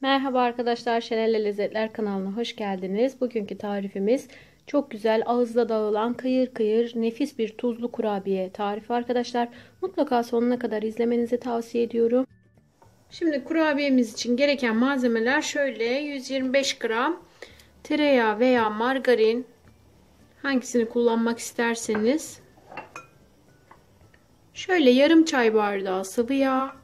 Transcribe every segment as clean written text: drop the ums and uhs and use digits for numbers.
Merhaba arkadaşlar, Şeneller Lezzetler kanalına hoş geldiniz. Bugünkü tarifimiz çok güzel, ağızda dağılan, kıyır kıyır nefis bir tuzlu kurabiye tarifi arkadaşlar. Mutlaka sonuna kadar izlemenizi tavsiye ediyorum. Şimdi kurabiyemiz için gereken malzemeler şöyle: 125 gram tereyağı veya margarin, hangisini kullanmak isterseniz. Şöyle yarım çay bardağı sıvı yağ.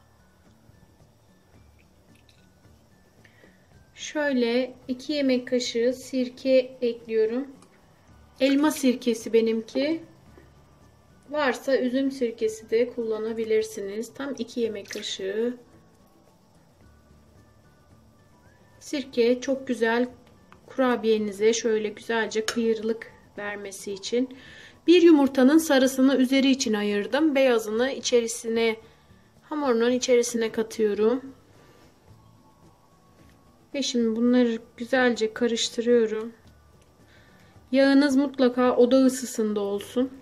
Şöyle 2 yemek kaşığı sirke ekliyorum. Elma sirkesi benimki. Varsa üzüm sirkesi de kullanabilirsiniz. Tam 2 yemek kaşığı. Sirke çok güzel kurabiyenize şöyle güzelce kıyırlık vermesi için. Bir yumurtanın sarısını üzeri için ayırdım. Beyazını içerisine, hamurunun içerisine katıyorum. Ve şimdi bunları güzelce karıştırıyorum. Yağınız mutlaka oda ısısında olsun.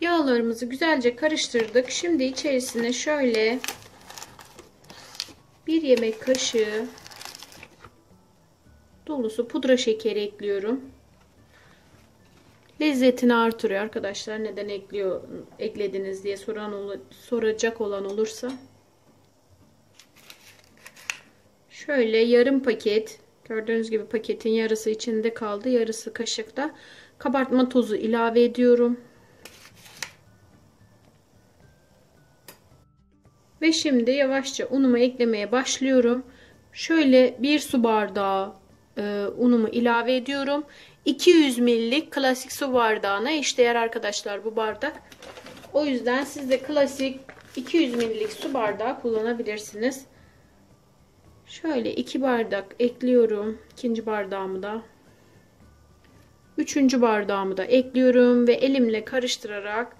Yağlarımızı güzelce karıştırdık. Şimdi içerisine şöyle 1 yemek kaşığı dolusu pudra şekeri ekliyorum. Lezzetini artırıyor arkadaşlar. Neden eklediniz diye soracak olan olursa. Şöyle yarım paket, gördüğünüz gibi paketin yarısı içinde kaldı, yarısı kaşıkta. Kabartma tozu ilave ediyorum. Ve şimdi yavaşça unumu eklemeye başlıyorum. Şöyle 1 su bardağı unumu ilave ediyorum. 200 ml klasik su bardağına eşdeğer arkadaşlar bu bardak. O yüzden siz de klasik 200 ml su bardağı kullanabilirsiniz. Şöyle 2 bardak ekliyorum. 2. bardağımı da. 3. bardağımı da ekliyorum ve elimle karıştırarak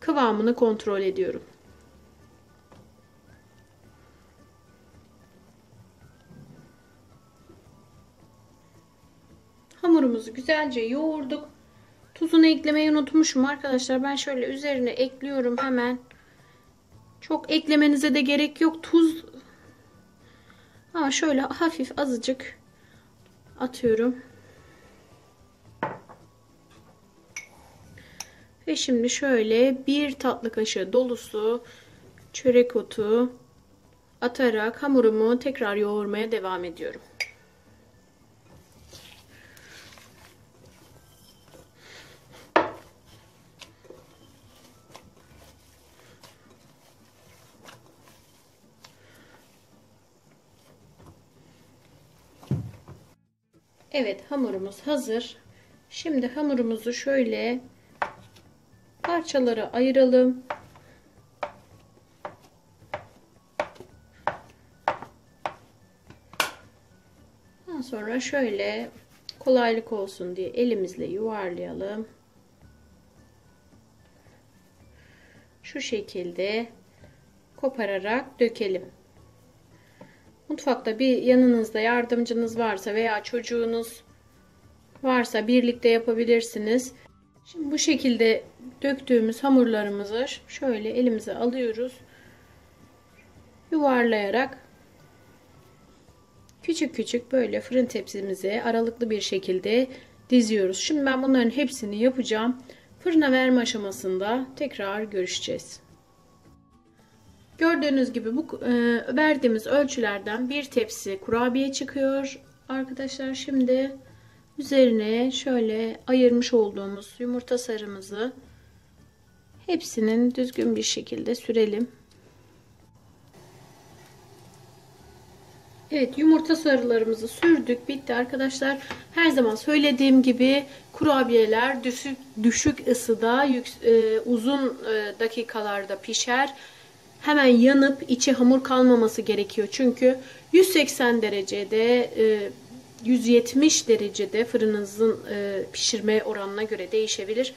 kıvamını kontrol ediyorum. Hamurumuzu güzelce yoğurduk. Tuzunu eklemeyi unutmuşum arkadaşlar. Ben şöyle üzerine ekliyorum hemen. Çok eklemenize de gerek yok. Tuz ama şöyle hafif azıcık atıyorum. Ve şimdi şöyle 1 tatlı kaşığı dolusu çörek otu atarak hamurumu tekrar yoğurmaya devam ediyorum. Evet, hamurumuz hazır. Şimdi hamurumuzu şöyle parçalara ayıralım. Daha sonra şöyle kolaylık olsun diye elimizle yuvarlayalım. Şu şekilde kopararak dökelim. Mutfakta bir yanınızda yardımcınız varsa veya çocuğunuz varsa birlikte yapabilirsiniz. Şimdi bu şekilde döktüğümüz hamurlarımızı şöyle elimize alıyoruz. Yuvarlayarak küçük küçük böyle fırın tepsimize aralıklı bir şekilde diziyoruz. Şimdi ben bunların hepsini yapacağım. Fırına verme aşamasında tekrar görüşeceğiz. Gördüğünüz gibi bu verdiğimiz ölçülerden bir tepsi kurabiye çıkıyor arkadaşlar. Şimdi üzerine şöyle ayırmış olduğumuz yumurta sarımızı hepsinin düzgün bir şekilde sürelim. Evet, yumurta sarılarımızı sürdük, bitti arkadaşlar. Her zaman söylediğim gibi kurabiyeler düşük ısıda uzun dakikalarda pişer. Hemen yanıp içi hamur kalmaması gerekiyor. Çünkü 180 derecede, 170 derecede fırınınızın pişirme oranına göre değişebilir.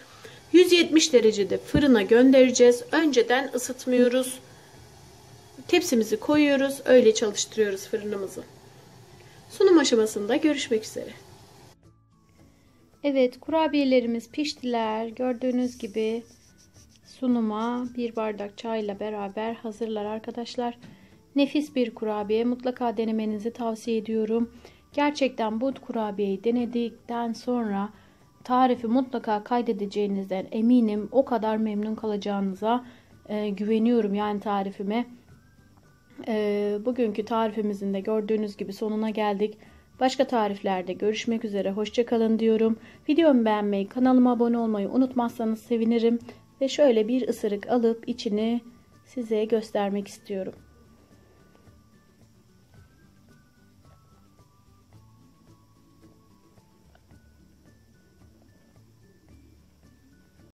170 derecede fırına göndereceğiz. Önceden ısıtmıyoruz. Tepsimizi koyuyoruz. Öyle çalıştırıyoruz fırınımızı. Sunum aşamasında görüşmek üzere. Evet, kurabiyelerimiz piştiler. Gördüğünüz gibi sunuma 1 bardak çayla beraber hazırlar arkadaşlar. Nefis bir kurabiye, mutlaka denemenizi tavsiye ediyorum. Gerçekten bu kurabiyeyi denedikten sonra tarifi mutlaka kaydedeceğinizden eminim. O kadar memnun kalacağınıza güveniyorum yani tarifime. Bugünkü tarifimizin de gördüğünüz gibi sonuna geldik. Başka tariflerde görüşmek üzere. Hoşça kalın diyorum. Videomu beğenmeyi, kanalıma abone olmayı unutmazsanız sevinirim. Ve şöyle bir ısırık alıp içini size göstermek istiyorum.